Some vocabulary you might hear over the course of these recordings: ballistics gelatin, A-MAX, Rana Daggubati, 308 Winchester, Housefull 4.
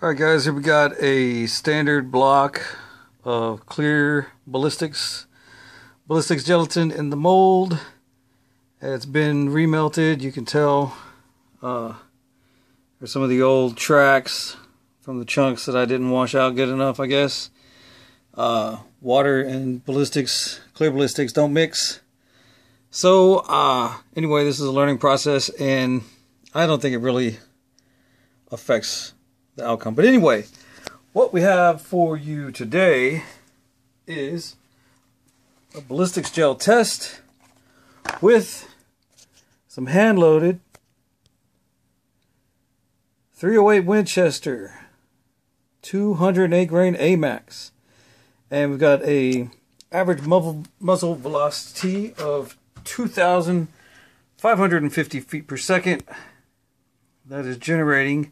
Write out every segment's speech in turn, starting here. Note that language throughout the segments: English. Alright guys, here we got a standard block of clear ballistics gelatin in the mold. It's been remelted. You can tell there's some of the old tracks from the chunks that I didn't wash out good enough, I guess. Water and clear ballistics don't mix. So anyway, this is a learning process and I don't think it really affects the outcome. But anyway, what we have for you today is a ballistics gel test with some hand-loaded 308 Winchester 208 grain A-MAX, and we've got a average muzzle velocity of 2,550 feet per second. That is generating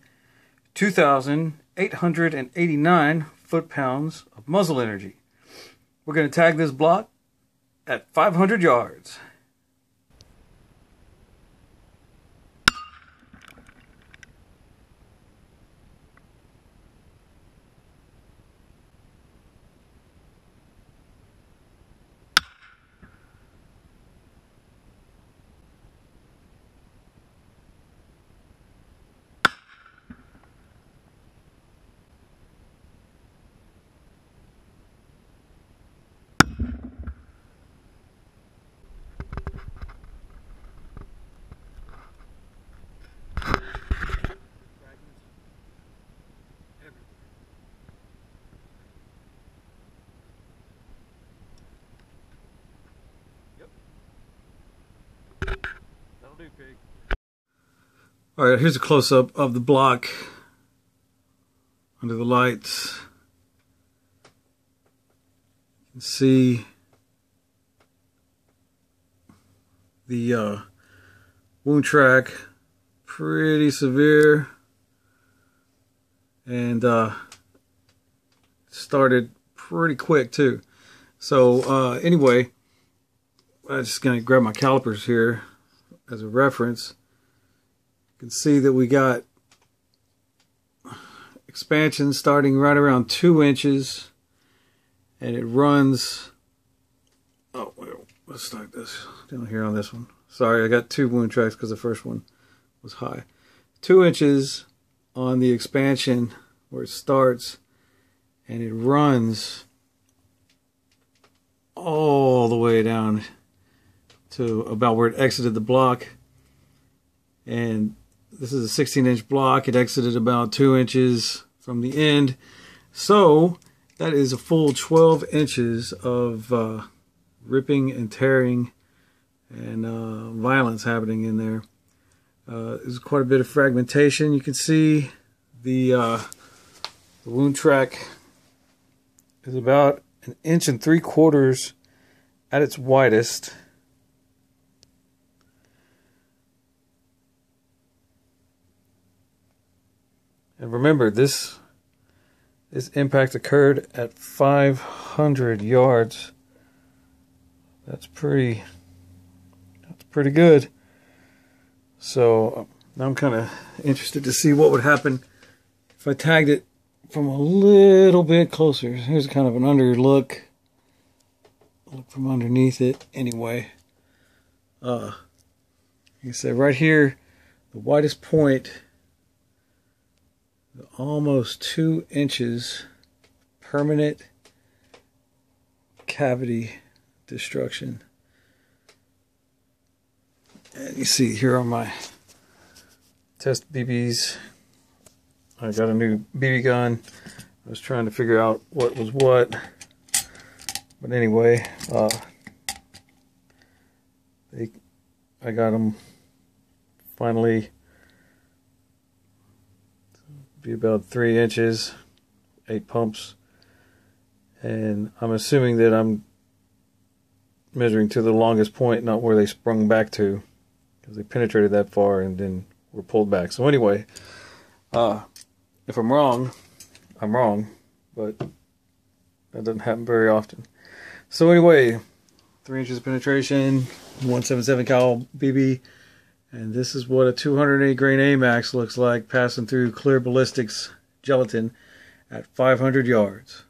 2,889 foot-pounds of muzzle energy. We're going to tag this block at 500 yards. Alright, here's a close-up of the block under the lights. You can see the wound track, pretty severe, and started pretty quick too. So anyway, I'm just going to grab my calipers here as a reference. You can see that we got expansion starting right around 2 inches, and it runs, oh well, let's start this down here on this one. Sorry, I got two wound tracks because the first one was high. 2 inches on the expansion where it starts, and it runs all the way down to about where it exited the block. And this is a 16-inch block. It exited about 2 inches from the end. So that is a full 12 inches of ripping and tearing and violence happening in there. There's quite a bit of fragmentation. You can see the wound track is about 1 3/4 inches at its widest. And remember, this impact occurred at 500 yards. That's pretty good. So now I'm kind of interested to see what would happen if I tagged it from a little bit closer. Here's kind of an under look. Look from underneath it anyway. You can say right here, the widest point, almost 2 inches permanent cavity destruction. And you see here on my test BBs, I got a new BB gun. I was trying to figure out what was what, but anyway, I got them finally be about 3 inches, 8 pumps, and I'm assuming that I'm measuring to the longest point, not where they sprung back to, because they penetrated that far and then were pulled back. So anyway, if I'm wrong, I'm wrong, but that doesn't happen very often. So anyway, 3 inches of penetration, 177 cal BB. And this is what a 208 grain A-MAX looks like passing through clear ballistics gelatin at 500 yards.